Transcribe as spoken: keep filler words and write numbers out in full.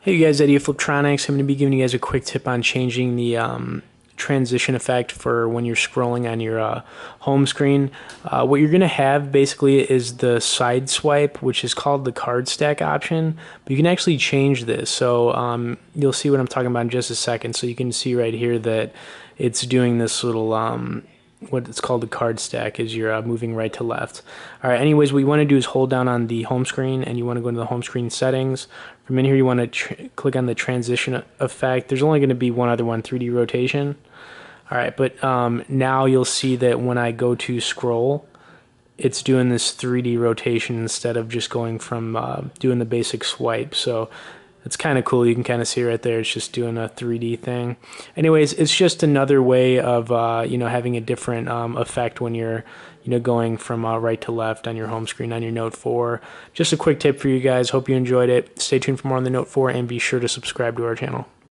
Hey guys, Eddie of FlipTronics. I'm going to be giving you guys a quick tip on changing the um, transition effect for when you're scrolling on your uh, home screen. Uh, what you're going to have basically is the side swipe, which is called the card stack option, but you can actually change this. So um, you'll see what I'm talking about in just a second. So you can see right here that it's doing this little um, what it's called the card stack is you're uh, moving right to left. All right, anyways, what you want to do is hold down on the home screen and you want to go into the home screen settings. From in here, you want to click on the transition effect. There's only going to be one other one, three D rotation. All right, but um, now you'll see that when I go to scroll, it's doing this three D rotation instead of just going from uh, doing the basic swipe. So it's kind of cool. You can kind of see right there. It's just doing a three D thing. Anyways, it's just another way of uh, you know, having a different um, effect when you're you know going from uh, right to left on your home screen on your Note four. Just a quick tip for you guys. Hope you enjoyed it. Stay tuned for more on the Note four and be sure to subscribe to our channel.